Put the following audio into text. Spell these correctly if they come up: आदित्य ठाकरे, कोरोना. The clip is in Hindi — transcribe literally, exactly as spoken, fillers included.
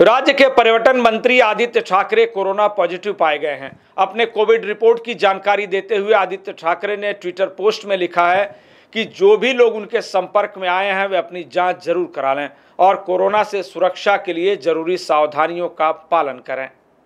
राज्य के पर्यटन मंत्री आदित्य ठाकरे कोरोना पॉजिटिव पाए गए हैं। अपने कोविड रिपोर्ट की जानकारी देते हुए आदित्य ठाकरे ने ट्विटर पोस्ट में लिखा है कि जो भी लोग उनके संपर्क में आए हैं वे अपनी जांच जरूर करा लें और कोरोना से सुरक्षा के लिए जरूरी सावधानियों का पालन करें।